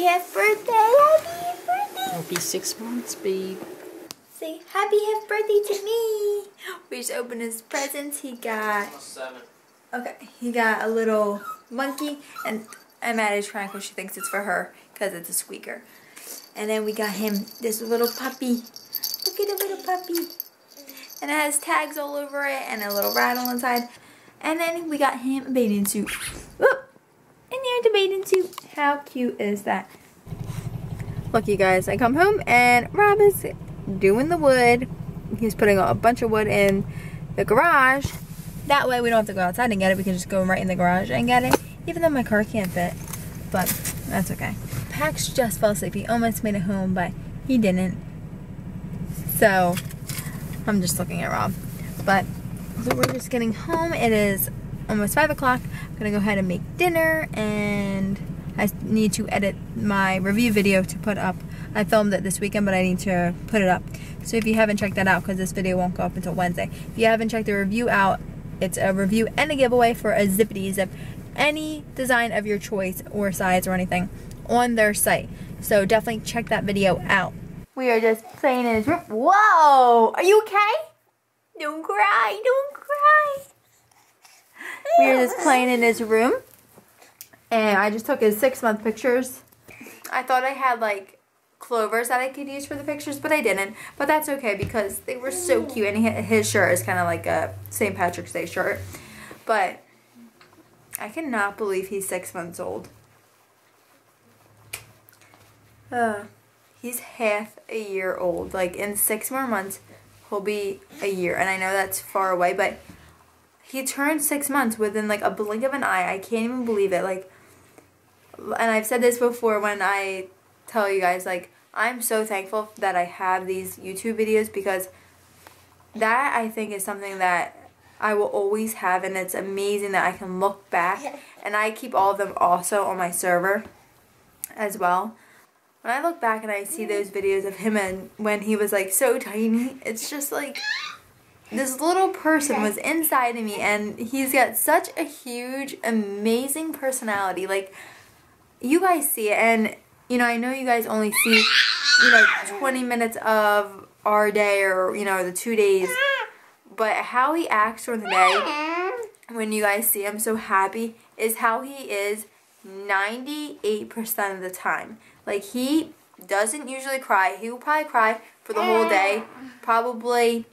Happy birthday. Happy 6 months, babe. Say happy birthday to me. We just opened his presents. He got... Seven. Okay, he got a little monkey, and I'm at his trying because she thinks it's for her because it's a squeaker. And then we got him this little puppy. Look at the little puppy. And it has tags all over it and a little rattle inside. And then we got him a bathing suit. Whoop! And there's a bathing suit. How cute is that? Look, you guys, I come home and Rob is doing the wood. He's putting a bunch of wood in the garage. That way we don't have to go outside and get it. We can just go right in the garage and get it. Even though my car can't fit. But that's okay. Pax just fell asleep. He almost made it home, but he didn't. So I'm just looking at Rob. But so we're just getting home. It is almost 5 o'clock. I'm gonna go ahead and make dinner, and I need to edit my review video to put up. I filmed it this weekend, but I need to put it up. So if you haven't checked that out, because this video won't go up until Wednesday. If you haven't checked the review out, it's a review and a giveaway for a zippity-zip, any design of your choice or size or anything on their site. So definitely check that video out. We are just playing in his room. Whoa! Are you okay? Don't cry, don't cry. We are just playing in his room. And I just took his 6-month pictures. I thought I had like clovers that I could use for the pictures, but I didn't. But that's okay because they were so cute. And his shirt is kind of like a St. Patrick's Day shirt. But I cannot believe he's 6 months old. He's half a year old. Like, in 6 more months, he'll be a year. And I know that's far away, but he turned 6 months within, like, a blink of an eye. I can't even believe it. Like, and I've said this before when I tell you guys, like, I'm so thankful that I have these YouTube videos because that, I think, is something that I will always have. And it's amazing that I can look back. And I keep all of them also on my server as well. When I look back and I see those videos of him and when he was like so tiny, it's just like this little person was inside of me, and he's got such a huge, amazing personality. Like, you guys see it, and you know, I know you guys only see, you know, 20 minutes of our day, or you know, the 2 days, but how he acts during the day when you guys see him so happy is how he is 98% of the time. Like, he doesn't usually cry. He will probably cry for the whole day. Probably,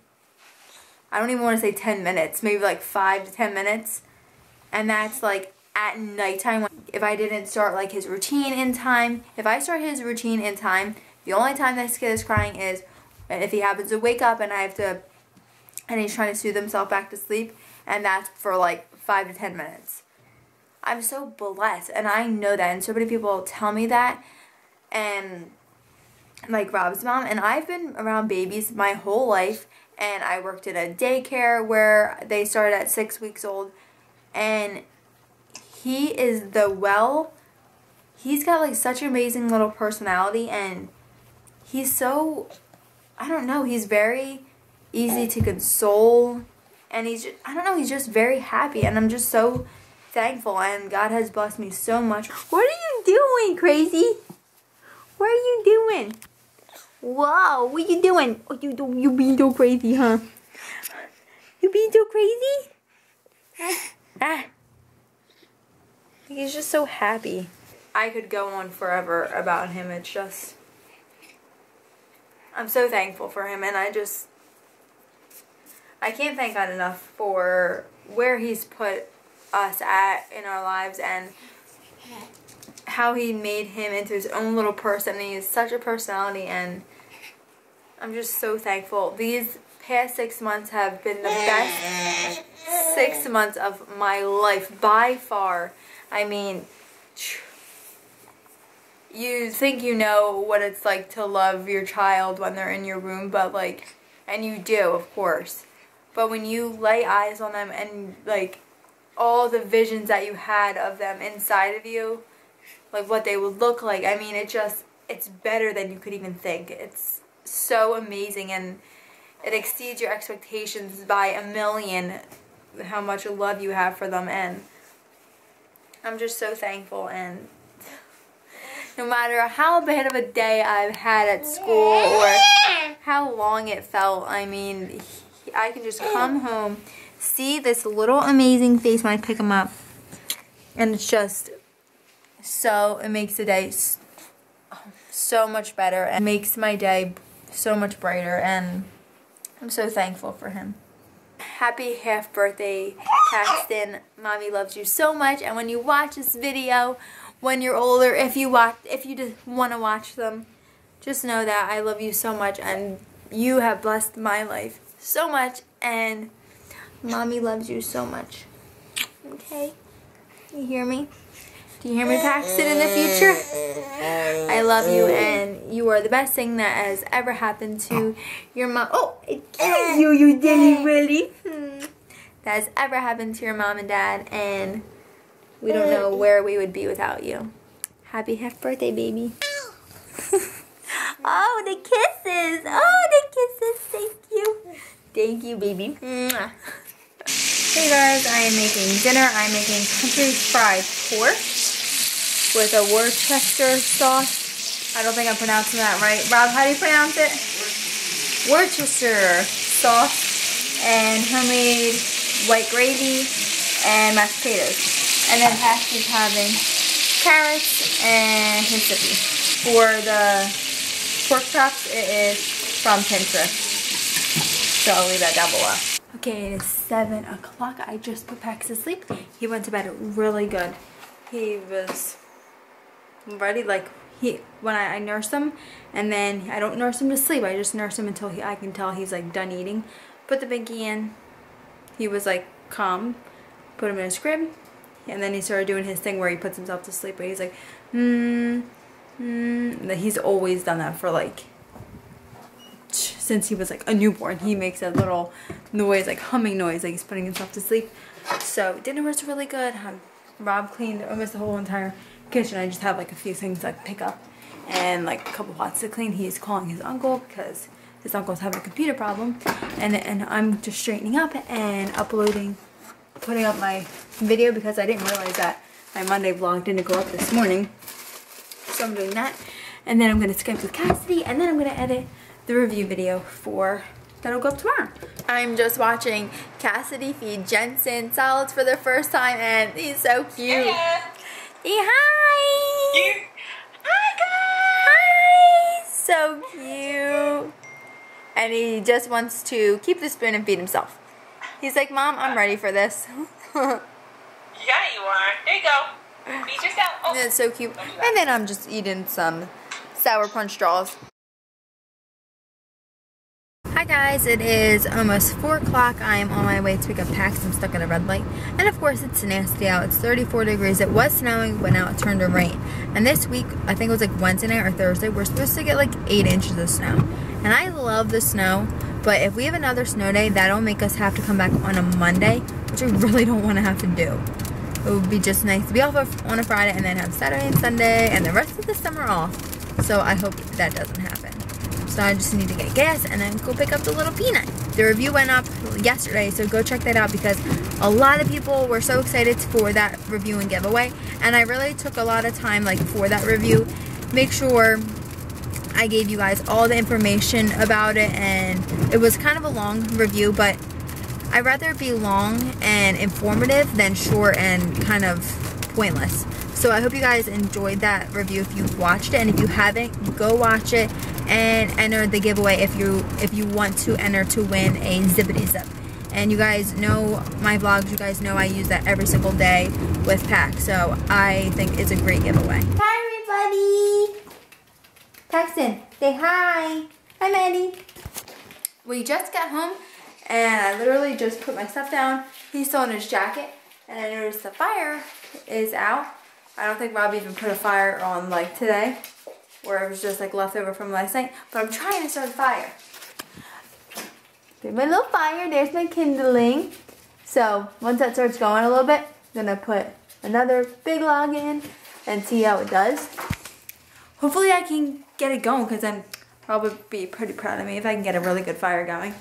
I don't even want to say 10 minutes. Maybe like 5 to 10 minutes. And that's like at nighttime. If I didn't start like his routine in time. If I start his routine in time, the only time this kid is crying is if he happens to wake up and I have to, and he's trying to soothe himself back to sleep. And that's for like 5 to 10 minutes. I'm so blessed, and I know that, and so many people tell me that. And like Rob's mom, and I've been around babies my whole life, and I worked at a daycare where they started at 6 weeks old, and he is he's got like such an amazing little personality, and he's so, I don't know, he's very easy to console, and he's just, I don't know, he's just very happy, and I'm just so thankful, and God has blessed me so much. What are you doing, crazy? What are you doing? Whoa, what are you doing? Oh, you being so crazy, huh? You being so crazy? Ah. He's just so happy. I could go on forever about him. It's just, I'm so thankful for him, and I can't thank God enough for where he's put us at in our lives, and how he made him into his own little person, and he is such a personality, and I'm just so thankful. These past 6 months have been the best 6 months of my life by far. I mean, you think you know what it's like to love your child when they're in your room, but like, and you do, of course, but when you lay eyes on them and like all the visions that you had of them inside of you, like what they would look like. I mean, it's better than you could even think. It's so amazing, and it exceeds your expectations by a million, how much love you have for them, and I'm just so thankful, and no matter how bad of a day I've had at school or how long it felt. I mean, I can just come home, see this little amazing face when I pick him up, and it's just so, it makes the day so much better and makes my day so much brighter, and I'm so thankful for him. Happy half birthday, Paxton. Mommy loves you so much, and when you watch this video, when you're older, if you just want to watch them, just know that I love you so much, and you have blessed my life so much, and Mommy loves you so much. Okay? You hear me? Do you hear me, Paxton, in the future? I love you, and you are the best thing that has ever happened to your mom. Oh, it killed you, you didn't really. That has ever happened to your mom and dad, and we don't know where we would be without you. Happy half birthday, baby. Oh, the kisses. Oh, the kisses. Thank you. Thank you, baby. Hey, guys, I am making dinner. I'm making country fried pork with a Worcester sauce. I don't think I'm pronouncing that right. Rob, how do you pronounce it? Worcester sauce and homemade white gravy and mashed potatoes. And then Paxton's having carrots and zippity. For the pork chops, it is from Pinterest. So I'll leave that down below. Okay, it is 7 o'clock. I just put Pax to sleep. He went to bed really good. He was ready, like, when I nurse him, and then I don't nurse him to sleep, I just nurse him until I can tell he's like done eating. Put the binky in, he was like calm, put him in his crib, and then he started doing his thing where he puts himself to sleep, but he's like he's always done that for like, since he was like a newborn, he makes that little noise, like humming noise, like he's putting himself to sleep. So dinner was really good. Rob cleaned almost the whole entire kitchen. I just have like a few things to like pick up and like a couple pots to clean. He's calling his uncle because his uncle's having a computer problem, and I'm just straightening up and uploading, putting up my video, because I didn't realize that my Monday vlog didn't go up this morning. So I'm doing that, and then I'm going to Skype with Cassidy, and then I'm going to edit the review video for that'll go up tomorrow. I'm just watching Cassidy feed Jensen solids for the first time, and he's so cute. Hello. Say hi! Yeah. Hi guys! Hi! So cute. And he just wants to keep the spoon and feed himself. He's like, Mom, I'm ready for this. Yeah, you are. There you go. Feed yourself. Oh. That's so cute. And then I'm just eating some Sour Punch straws. Hi guys, it is almost 4 o'clock. I am on my way to pick up Pax. I'm stuck at a red light. And of course, it's nasty out. It's 34 degrees. It was snowing, but now it turned to rain. And this week, I think it was like Wednesday night or Thursday, we're supposed to get like 8 inches of snow. And I love the snow, but if we have another snow day, that'll make us have to come back on a Monday, which I really don't want to have to do. It would be just nice to be off on a Friday and then have Saturday and Sunday and the rest of the summer off. So I hope that doesn't happen. So I just need to get gas and then go pick up the little peanut. The review went up yesterday, so go check that out, because a lot of people were so excited for that review and giveaway, and I really took a lot of time like for that review. Make sure I gave you guys all the information about it, and it was kind of a long review, but I'd rather it be long and informative than short and kind of pointless. So I hope you guys enjoyed that review if you watched it, and if you haven't, go watch it and enter the giveaway if you want to enter to win a zippity-zip. And you guys know my vlogs, you guys know I use that every single day with Pax, so I think it's a great giveaway. Hi everybody! Paxton, say hi! Hi Maddie! We just got home and I literally just put my stuff down. He's still in his jacket, and I noticed the fire is out. I don't think Rob even put a fire on like today, where it was just like leftover from last night, but I'm trying to start a fire. There's my little fire, there's my kindling. So once that starts going a little bit, I'm gonna put another big log in and see how it does. Hopefully I can get it going, because I'm probably be pretty proud of me if I can get a really good fire going.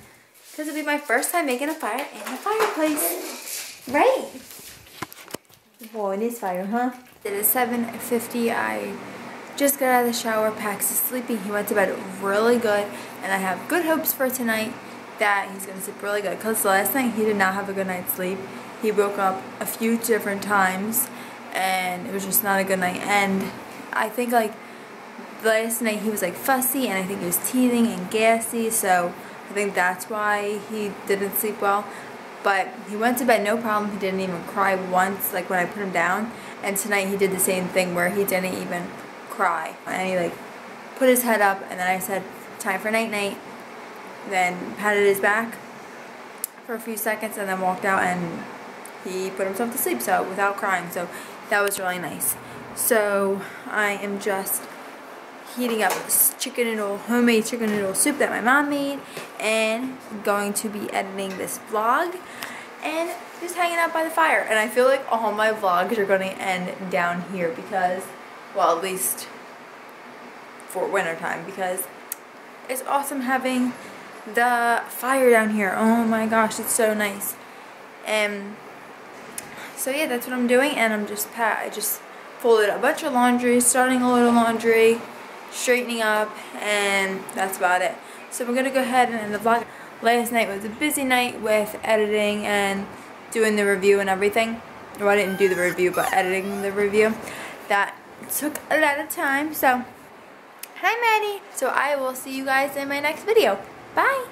Because it'll be my first time making a fire in a fireplace. Right? Whoa, it is fire, huh? It is 7:50, I Just got out of the shower. Pax is sleeping. He went to bed really good, and I have good hopes for tonight that he's going to sleep really good, because last night he did not have a good night's sleep. He woke up a few different times, and it was just not a good night. And I think, like, last night he was, like, fussy, and I think he was teething and gassy, so I think that's why he didn't sleep well. But he went to bed no problem. He didn't even cry once, like, when I put him down. And tonight he did the same thing where he didn't even cry. And he, like, put his head up, and then I said, time for night-night. Then patted his back for a few seconds, and then walked out, and he put himself to sleep, so without crying. So that was really nice. So I am just heating up this chicken noodle, homemade chicken noodle soup that my mom made, and I'm going to be editing this vlog and just hanging out by the fire. And I feel like all my vlogs are going to end down here because, well, at least for winter time, because it's awesome having the fire down here. Oh my gosh, it's so nice. And so yeah, that's what I'm doing. And I'm just I just folded a bunch of laundry, starting a load of laundry, straightening up, and that's about it. So we're gonna go ahead and end the vlog. Last night was a busy night with editing and doing the review and everything. Well, I didn't do the review, but editing the review, that took a lot of time. So hi, Maddie. So I will see you guys in my next video. Bye!